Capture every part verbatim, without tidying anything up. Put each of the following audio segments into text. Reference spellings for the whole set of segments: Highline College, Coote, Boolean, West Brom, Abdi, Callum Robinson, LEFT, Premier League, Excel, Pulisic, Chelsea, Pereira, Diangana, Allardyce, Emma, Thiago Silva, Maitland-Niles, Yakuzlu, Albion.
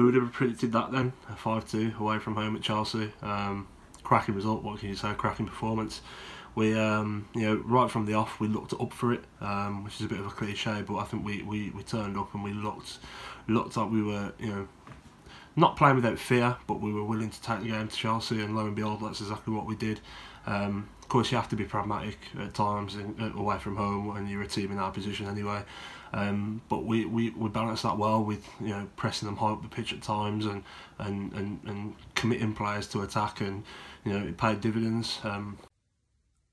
who would have predicted that then? A five two away from home at Chelsea. Um, cracking result, what can you say? Cracking performance. We, um, you know, right from the off, we looked up for it, um, which is a bit of a cliche, but I think we, we, we turned up and we looked, looked like we were, you know, not playing without fear, but we were willing to take the game to Chelsea, and lo and behold, that's exactly what we did. Um, of course, you have to be pragmatic at times in, away from home when you're a team in our position anyway. Um, but we, we, we balanced that well with, you know, pressing them high up the pitch at times and and, and, and committing players to attack, and, you know, it paid dividends. Um,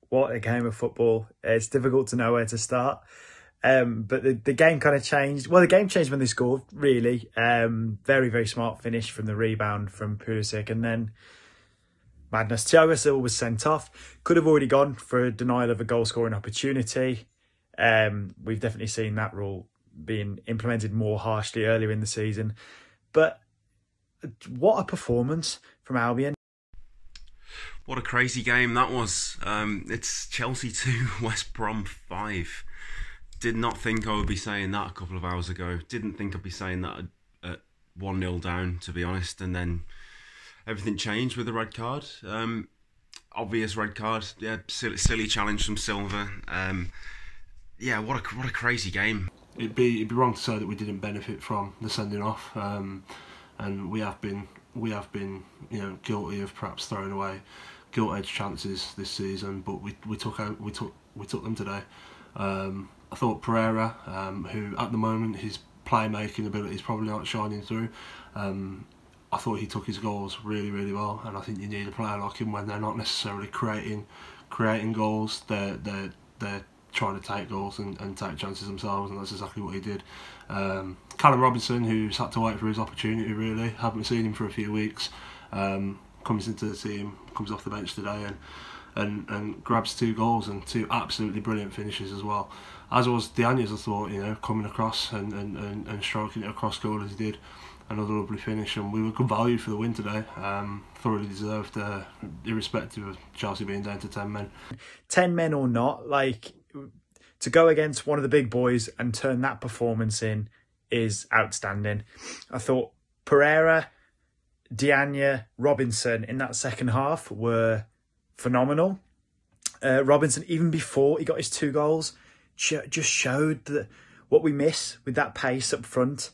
What a game of football. It's difficult to know where to start. Um, but the, the game kind of changed. Well, the game changed when they scored, really. Um, very, very smart finish from the rebound from Pulisic. And then madness. Thiago Silva was sent off. Could have already gone for a denial of a goal-scoring opportunity. Um, we've definitely seen that rule being implemented more harshly earlier in the season. But what a performance from Albion. What a crazy game that was. Um, it's Chelsea two, West Brom five. Did not think I would be saying that a couple of hours ago. Didn't think I'd be saying that at one nil down, to be honest. And then everything changed with the red card. Um, obvious red card. Yeah, silly, silly challenge from Silva. Um, yeah, what a, what a crazy game. It'd be, it'd be wrong to say that we didn't benefit from the sending off. Um, and we have been, we have been, you know, guilty of perhaps throwing away gilt-edged chances this season, but we we took out we took we took them today. Um, I thought Pereira, um, who at the moment his playmaking ability is probably not shining through, um, I thought he took his goals really really well, and I think you need a player like him when they're not necessarily creating creating goals. They're they're they're trying to take goals and, and take chances themselves, and that's exactly what he did. Um, Callum Robinson, who's had to wait for his opportunity really, haven't seen him for a few weeks. Um, comes into the team, comes off the bench today and, and, and grabs two goals and two absolutely brilliant finishes as well. As was Diangana, I thought, you know, coming across and, and, and, and striking it across goal as he did. Another lovely finish, and we were good value for the win today. Um, thoroughly deserved, uh, irrespective of Chelsea being down to ten men. ten men or not, like, to go against one of the big boys and turn that performance in is outstanding. I thought Pereira, Diangana, Robinson in that second half were phenomenal. Uh, Robinson, even before he got his two goals, just showed that what we miss with that pace up front.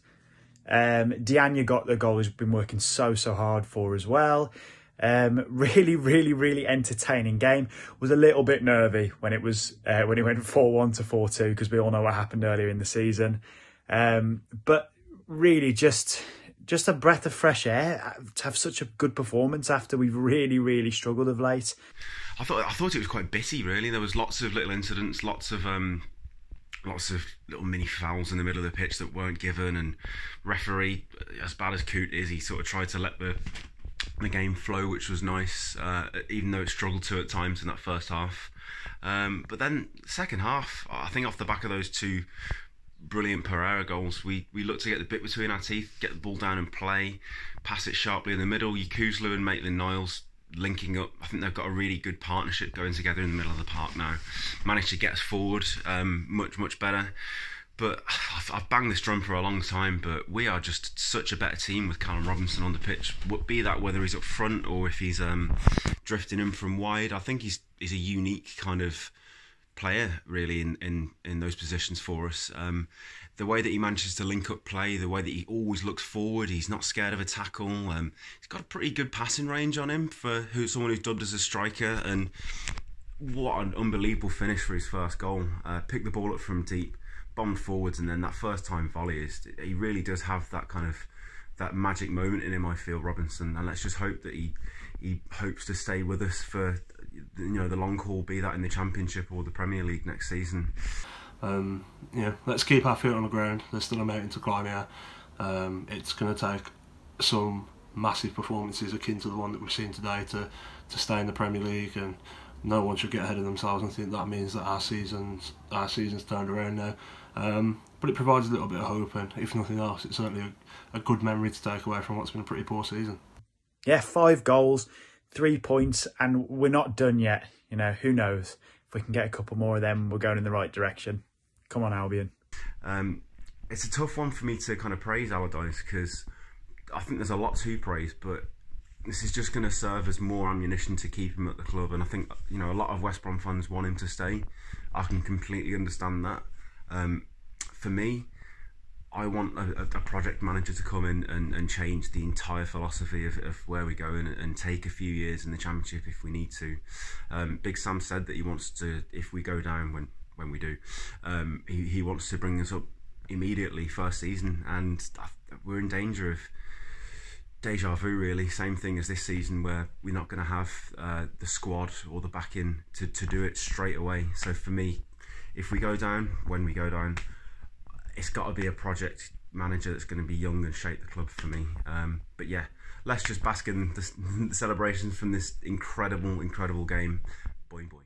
Um, Diangana got the goal he's been working so, so hard for as well. Um, really, really, really entertaining game. Was a little bit nervy when it was uh, when it went four one to four two, because we all know what happened earlier in the season. Um, but really, just just a breath of fresh air to have such a good performance after we've really, really struggled of late. I thought I thought it was quite bitty, really. There was lots of little incidents, lots of um, lots of little mini fouls in the middle of the pitch that weren't given, and referee, as bad as Coote is, he sort of tried to let the the game flow, which was nice, uh, even though it struggled to at times in that first half. Um, but then second half, I think off the back of those two brilliant Pereira goals, we, we looked to get the bit between our teeth, get the ball down and play, pass it sharply in the middle. Yakuzlu and Maitland-Niles linking up. I think they've got a really good partnership going together in the middle of the park now. Managed to get us forward um, much, much better. But I've banged this drum for a long time, but we are just such a better team with Callum Robinson on the pitch. Be that whether he's up front or if he's um, drifting in from wide, I think he's he's a unique kind of player, really, in, in, in those positions for us. Um, the way that he manages to link up play, the way that he always looks forward, he's not scared of a tackle. Um, he's got a pretty good passing range on him for who someone who's dubbed as a striker. And what an unbelievable finish for his first goal. Uh, picked the ball up from deep, bombed forwards, and then that first time volley, is he really does have that kind of that magic moment in him, I feel, Robinson. And let's just hope that he he hopes to stay with us for, you know, the long haul, be that in the Championship or the Premier League next season. Um, yeah, let's keep our feet on the ground. There's still a mountain to climb here. Um, it's going to take some massive performances akin to the one that we've seen today to to stay in the Premier League, and no one should get ahead of themselves and think that means that our season's our season's turned around now. Um, but it provides a little bit of hope, and if nothing else, it's certainly a, a good memory to take away from what's been a pretty poor season. Yeah, five goals, three points, and we're not done yet. You know, who knows? If we can get a couple more of them, we're going in the right direction. Come on, Albion. Um, it's a tough one for me to kind of praise Allardyce, because I think there's a lot to praise, but this is just going to serve as more ammunition to keep him at the club. And I think, you know, a lot of West Brom fans want him to stay. I can completely understand that. Um, for me, I want a, a project manager to come in and, and change the entire philosophy of, of where we're going, and, and take a few years in the Championship if we need to. Um, Big Sam said that he wants to, if we go down when, when we do, um, he, he wants to bring us up immediately first season, and we're in danger of deja vu, really. Same thing as this season, where we're not going to have uh, the squad or the backing to, to do it straight away. So for me, if we go down, when we go down, it's got to be a project manager that's going to be young and shape the club for me. Um, but yeah, let's just bask in the, the celebrations from this incredible, incredible game. Boing, boing.